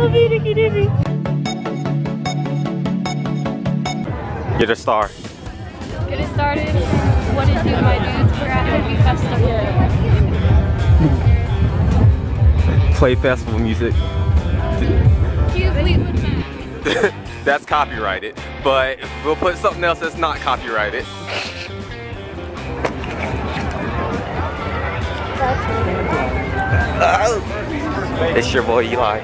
Get a star. Get it started. What did you do, my dudes? We're at Adobe Festival. Play festival music. That's copyrighted, but we'll put something else that's not copyrighted. It's your boy Eli,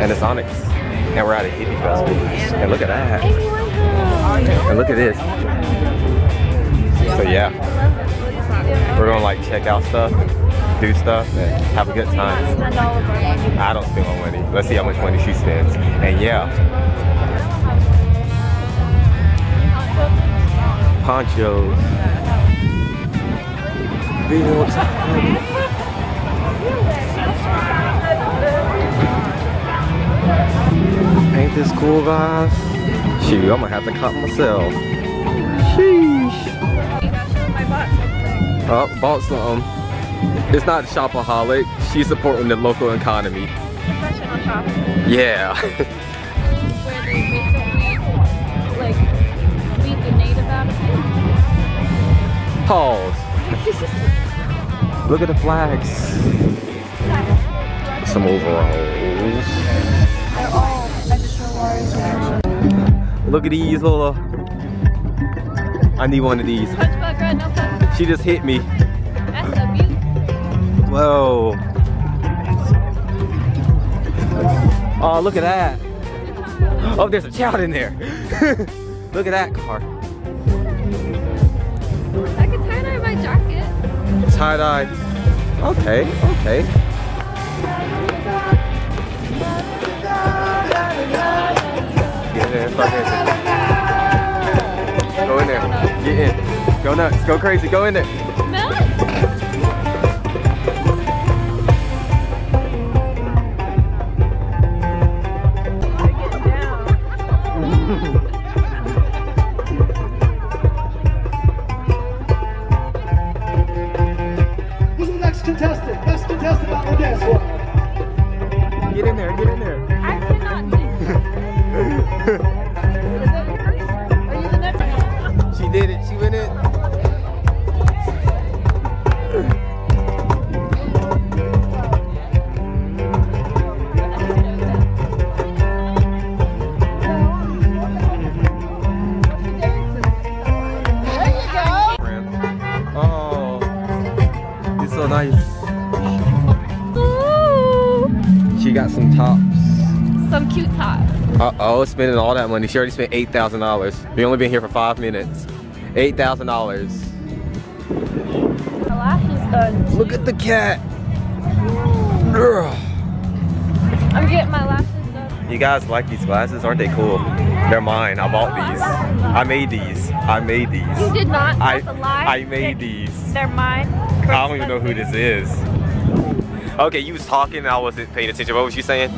and it's Onyx, and we're at a hippie festival. And look at that, and look at this. So yeah, we're gonna like check out stuff, do stuff, and have a good time. I don't spend my money. Let's see how much money she spends. And yeah, ponchos. Ain't this cool, guys? Shoot, I'm gonna have to cop myself. Sheesh. Bought something. It's not shopaholic. She's supporting the local economy. Professional shopping. Yeah. Where they basically like beat the native out of it. Pause. Look at the flags. Some overalls. They're all extra large. Look at these, Lola. I need one of these. She just hit me. That's a beauty. Whoa. Oh, look at that. Oh, there's a child in there. Look at that car. I could tie-dye my jacket. Tie-dye. Okay, okay. Get in there, start dancing. Go in there, get in. Go nuts, go crazy, go in there. Melt. Contestant, best contestant on the dance floor. Get in there, get in there. I cannot do. Are you the next one? She did it, she went in. So nice. Ooh. She got some tops. Some cute tops. Uh-oh, spending all that money. She already spent $8,000. We only been here for 5 minutes. $8,000. Her lash is done. Look at the cat. I'm getting my lashes done. You guys like these glasses? Aren't they cool? They're mine. I bought these. I made these. I made these. You did not. That's a lie. I made these. They're mine. I don't even know who this is. Okay, you was talking and I wasn't paying attention. What was you saying?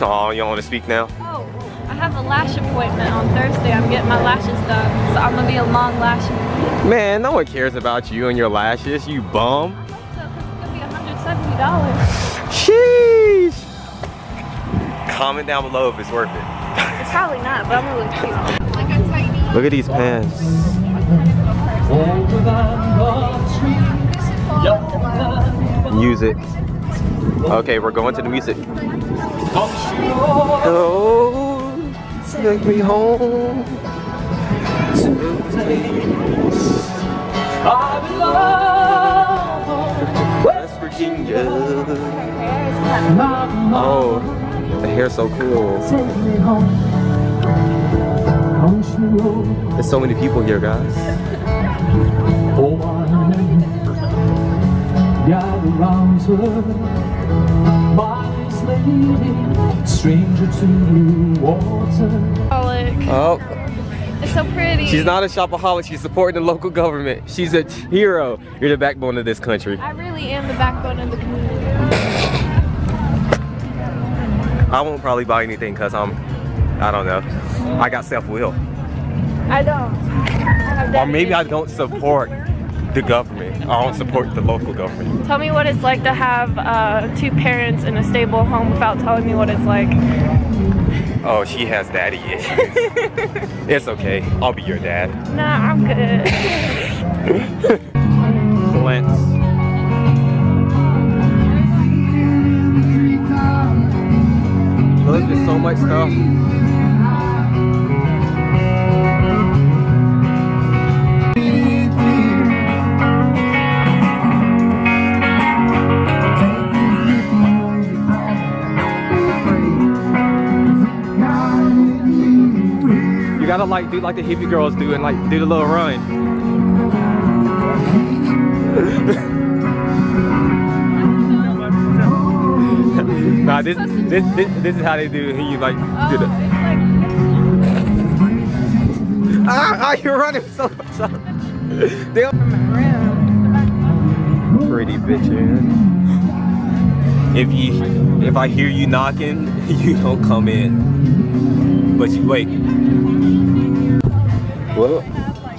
Oh, you don't want to speak now? Oh, I have a lash appointment on Thursday. I'm getting my lashes done. So I'm going to be a long lash. Man, no one cares about you and your lashes, you bum. I hope so, because it's going to be $170. Sheesh. Comment down below if it's worth it. It's probably not, but I'm really cute. Like a tiny. Look at these pants. Music. Okay, we're going to the music. Oh, take me home. West Virginia. Oh, the hair's so cool. There's so many people here, guys. Oh, it's so pretty. She's not a shopaholic. She's supporting the local government. She's a hero. You're the backbone of this country. I really am the backbone of the community. I won't probably buy anything because I don't know. I got self-will. I don't. Or maybe I don't support the government. I don't support the local government. Tell me what it's like to have two parents in a stable home without telling me what it's like. Oh, she has daddy issues. It's okay. I'll be your dad. Nah, I'm good. Lance. There's so much stuff. You gotta like do like the hippie girls do and like do the little run. Nah, this is how they do it. You like do the. Like... you're running so much. They are from around. Pretty bitchin'. If I hear you knocking, you don't come in. But you wait. Well,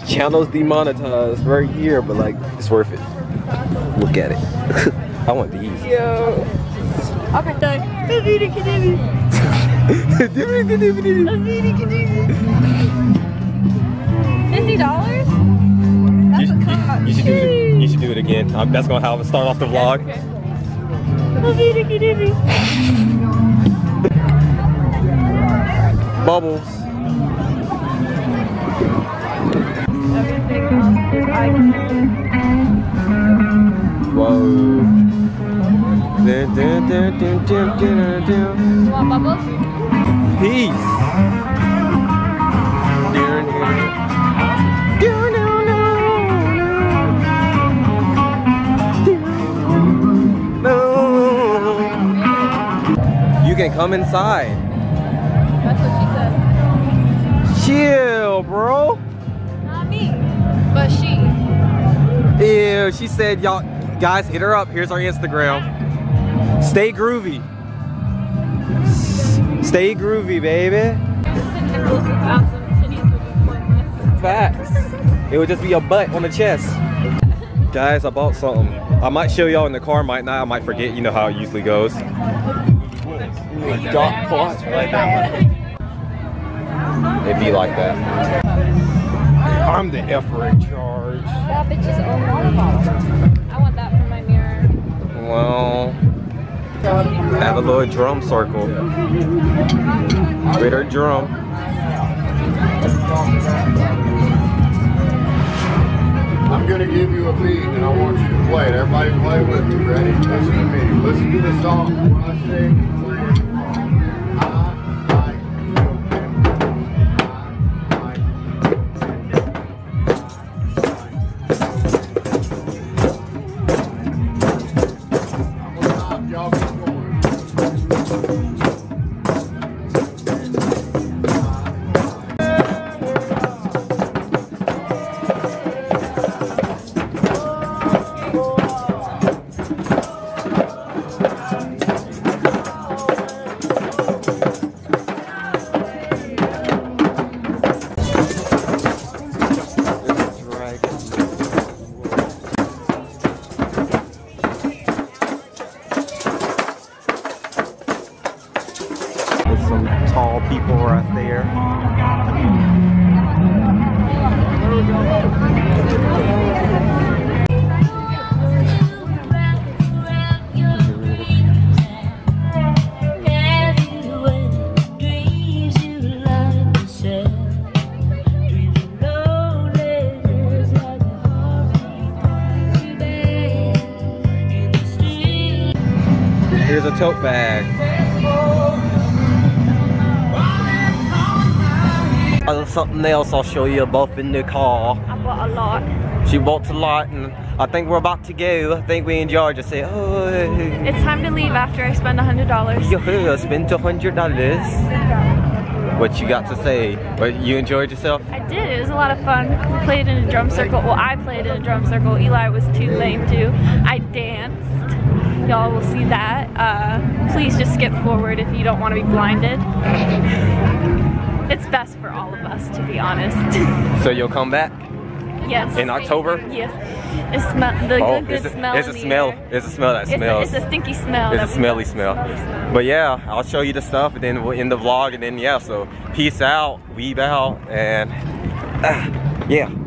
channel's demonetized right here, but like it's worth it. Look at it. I want these. Yo. Okay. $50? That's a cock. You should do it again. That's gonna help start off the vlog. Okay. Bubbles. Whoa. Peace. You can come inside. That's what she said. Chill, bro. Not me, but she. Ew, she said, y'all guys hit her up. Here's our Instagram. Stay groovy. Stay groovy, baby. Facts. It would just be your butt on the chest. Guys, I bought something. I might show y'all in the car, might not. I might forget. You know how it usually goes. It'd be like that. I'm the effer in charge. That bitch is on lollipop. I want that for my mirror. Well. Have a little drum circle. Greater drum. I'm gonna give you a beat and I want you to play it. Everybody play with me. Ready? Listen to me. Listen to the song when I sing. Here's a tote bag. There's something else I'll show you both in the car. I bought a lot. She bought a lot and I think we're about to go. I think we enjoyed it. Say, oh. It's time to leave after I spend $100. Yeah, spend $100. What you got to say? What, you enjoyed yourself? I did. It was a lot of fun. We played in a drum circle. Well, I played in a drum circle. Eli was too lame too. I danced. Y'all will see that. Please just skip forward if you don't want to be blinded. It's best for all of us, to be honest. So you'll come back? Yes. In October? Yes. It's a stinky smell. It's a smelly smell. But yeah, I'll show you the stuff and then we'll end the vlog, and then yeah, so peace out, weave out, and yeah.